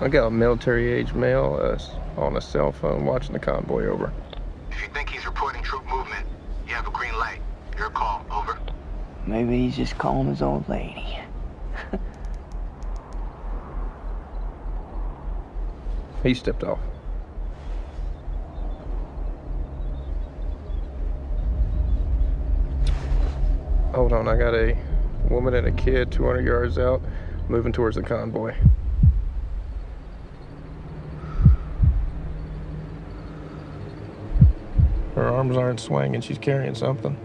I got a military-age male on a cell phone watching the convoy over. If you think he's reporting troop movement, you have a green light. Your call, over. Maybe he's just calling his old lady. He stepped off. Hold on, I got a woman and a kid 200 yards out moving towards the convoy. Her arms aren't swinging, she's carrying something.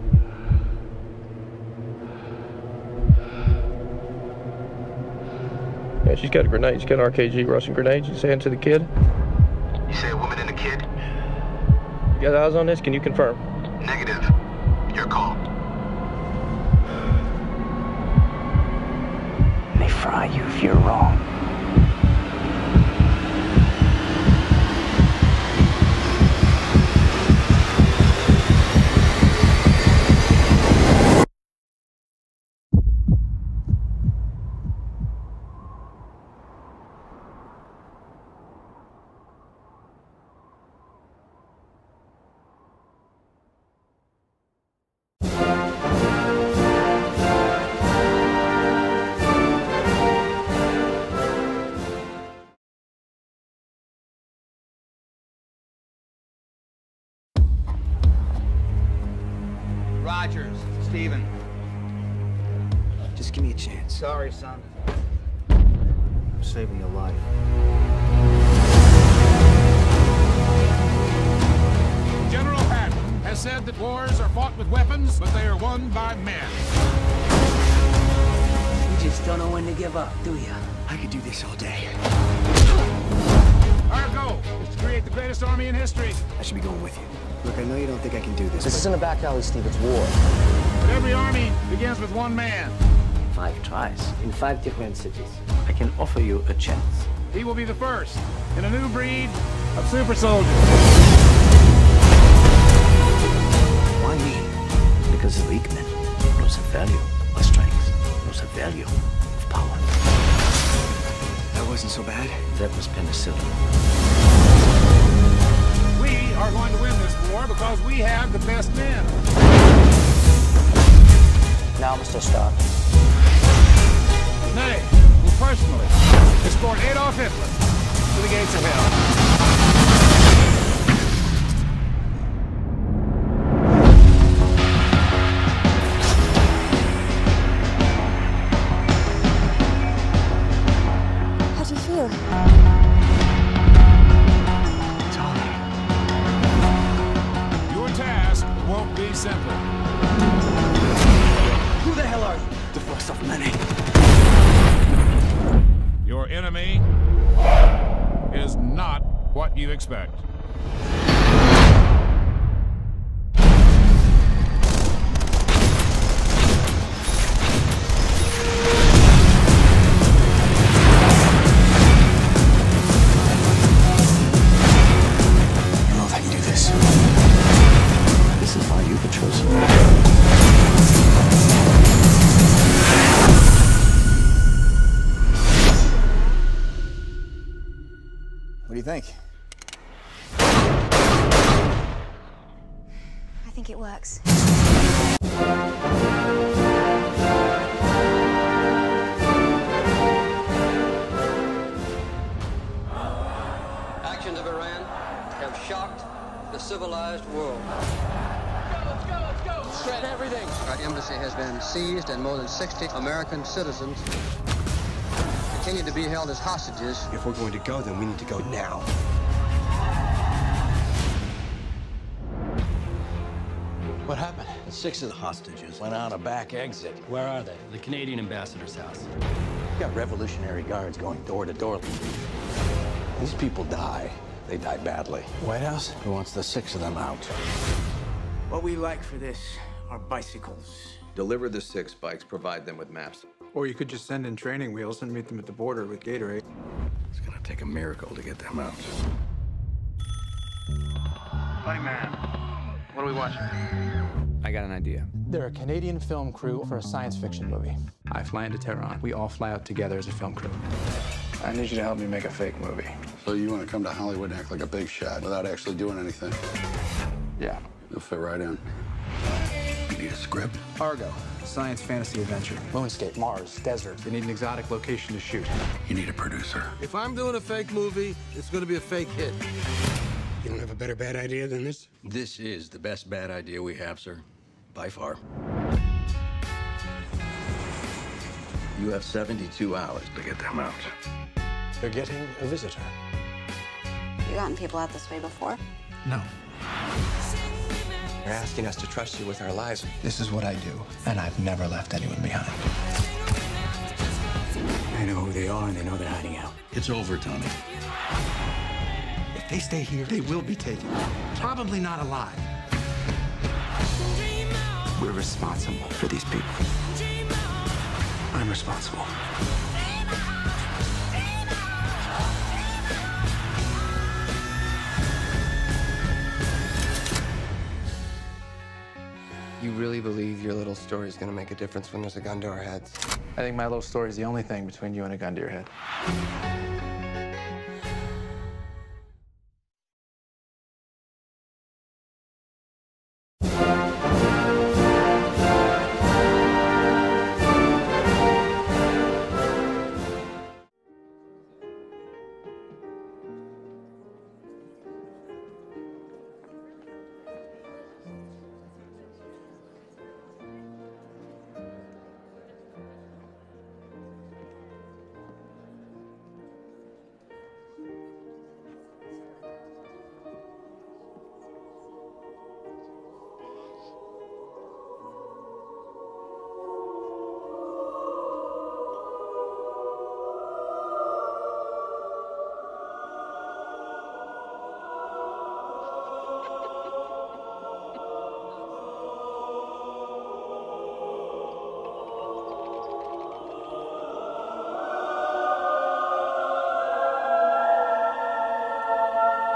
Yeah, she's got a grenade, she's got an RKG Russian grenade. She's saying to the kid. You say a woman and a kid? You got eyes on this? Can you confirm? Negative. Your call. They fry you if you're wrong. Rogers, Steven. Just give me a chance. Sorry, son. I'm saving your life. General Hunter has said that wars are fought with weapons, but they are won by men. You just don't know when to give up, do you? I could do this all day. Our goal is to create the greatest army in history. I should be going with you. Look, I know you don't think I can do this. This isn't a back alley, Steve. It's war. But every army begins with one man. 5 tries in 5 different cities. I can offer you a chance. He will be the first in a new breed of super soldiers. Why me? Because the weak man knows the value of strength, knows the value of power. That wasn't so bad. That was penicillin. We are going to win this war because we have the best men. Now, Mr. Stark. Nay, will personally escort Adolf Hitler to the gates of hell. How do you feel? Simple. Who the hell are you? The first of many. Your enemy is not what you expect. And more than 60 American citizens continue to be held as hostages. If we're going to go, then we need to go now. What happened? 6 of the hostages went out a back exit. Where are they? The Canadian ambassador's house. We've got Revolutionary Guards going door to door. These people die. They die badly. White House? Who wants the 6 of them out? What we like for this are bicycles. Deliver the 6 bikes, provide them with maps. Or you could just send in training wheels and meet them at the border with Gatorade. It's gonna take a miracle to get them out. Buddy man, what are we watching? I got an idea. They're a Canadian film crew for a science fiction movie. I fly into Tehran. We all fly out together as a film crew. I need you to help me make a fake movie. So you want to come to Hollywood and act like a big shot without actually doing anything? Yeah. You'll fit right in. You need a script? Argo. Science, fantasy, adventure. Moonscape, Mars, desert. You need an exotic location to shoot. You need a producer. If I'm doing a fake movie, it's going to be a fake hit. You don't have a better bad idea than this? This is the best bad idea we have, sir. By far. You have 72 hours to get them out. They're getting a visitor. You gotten people out this way before? No. You're asking us to trust you with our lives. This is what I do, and I've never left anyone behind. I know who they are, and they know they're hiding out. It's over, Tony. If they stay here, they will be taken. Probably not alive. We're responsible for these people. I'm responsible. You really believe your little story is going to make a difference when there's a gun to our heads? I think my little story is the only thing between you and a gun to your head.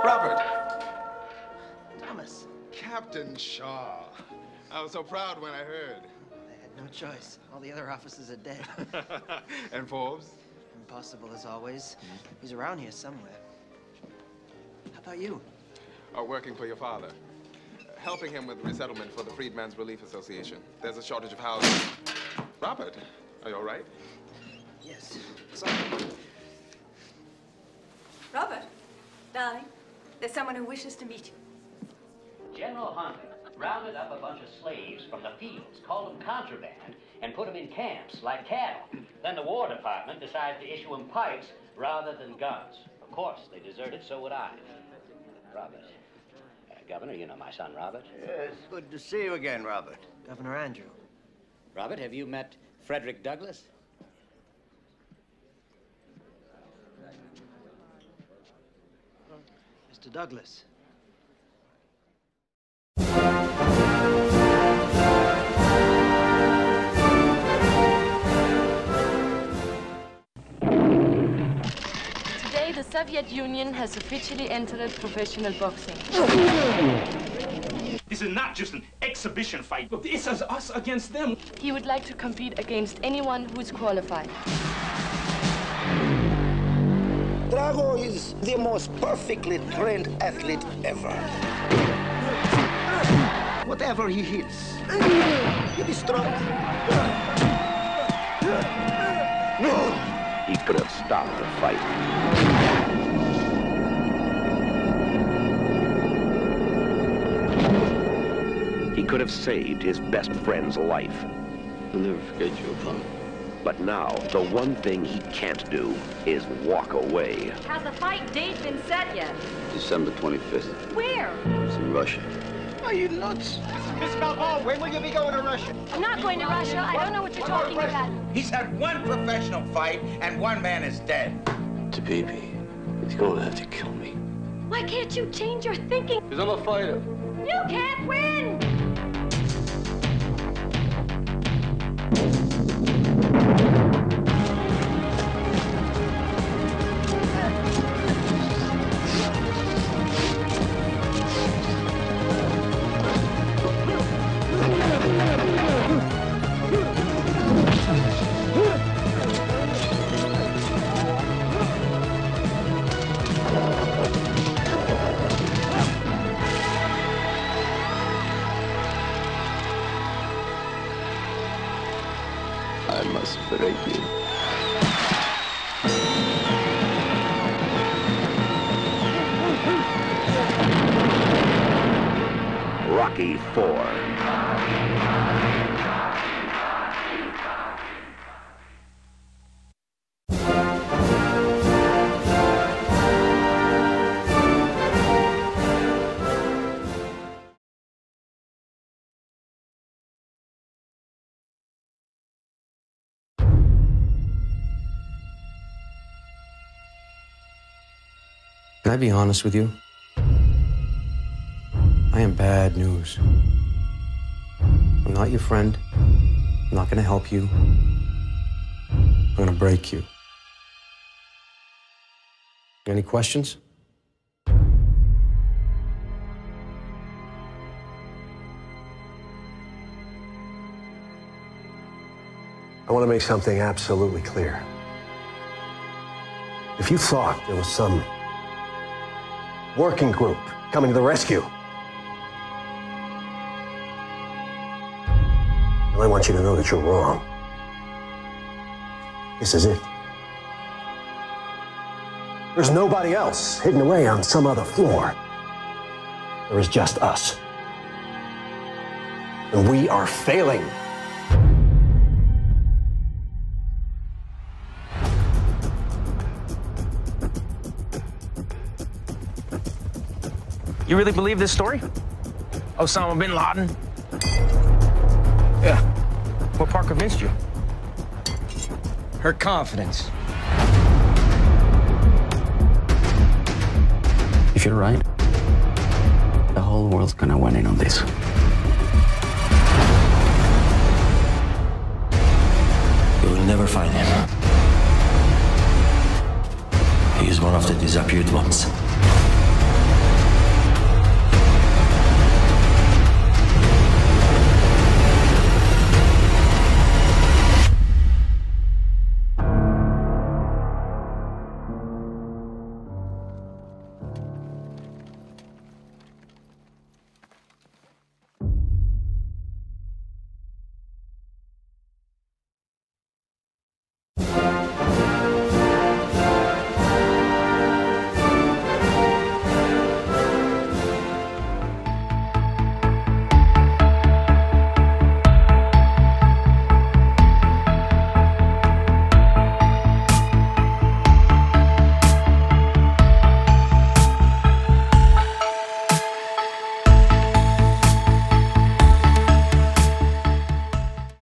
Robert! Thomas. Captain Shaw. I was so proud when I heard. They had no choice. All the other officers are dead. And Forbes? Impossible as always. He's around here somewhere. How about you? Working for your father. Helping him with resettlement for the Freedmen's Relief Association. There's a shortage of housing. Robert, are you all right? Yes. Sorry. Robert, darling. There's someone who wishes to meet you. General Hunter rounded up a bunch of slaves from the fields, called them contraband, and put them in camps like cattle. Then the War Department decided to issue them pipes rather than guns. Of course, they deserted, so would I. Robert. Governor, you know my son, Robert. Yes, good to see you again, Robert. Governor Andrew. Robert, have you met Frederick Douglass? Mr. Douglass. Today, the Soviet Union has officially entered professional boxing. This is not just an exhibition fight. This is us against them. He would like to compete against anyone who is qualified. Drago is the most perfectly trained athlete ever. Whatever he hits, he destroys. He could have stopped the fight. He could have saved his best friend's life. I'll never forget you, Tom. But now, the one thing he can't do is walk away. Has the fight date been set yet? December 25th. Where? It's in Russia. Are you nuts? Miss Balboa, when will you be going to Russia? I'm not going to Russia. I don't know what you're talking about. He's had one professional fight, and one man is dead. Tabibi, he's going to have to kill me. Why can't you change your thinking? Because I'm a fighter. You can't win! Rocky IV. Can I be honest with you? I am bad news. I'm not your friend. I'm not gonna help you. I'm gonna break you. Any questions? I want to make something absolutely clear. If you thought there was some working group coming to the rescue, and I want you to know that you're wrong. This is it. There's nobody else hidden away on some other floor. There is just us. And we are failing. You really believe this story? Osama Bin Laden? Yeah. What part convinced you? Her confidence. If you're right, the whole world's gonna win in on this. You will never find him. He is one of the disappeared ones.